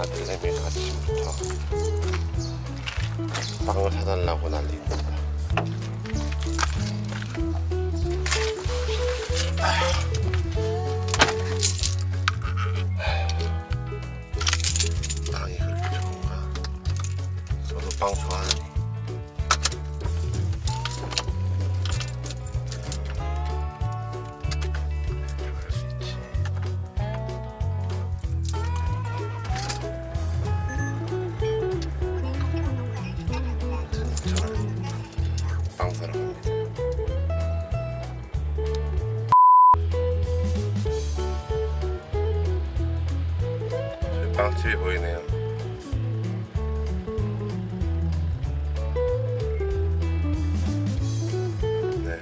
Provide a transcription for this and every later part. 아들내미 아침부터 빵을 사달라고 난리입니다. 빵이 그렇게 좋은가? 저도 빵 좋아하는데. 빵집이 보이네요. 네.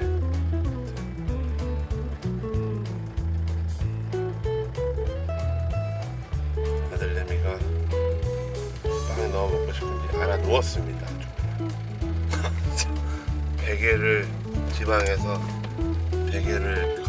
아들내미가 빵에 넣어 먹고 싶은지 알아 놓았습니다. 베개를 지방에서 베개를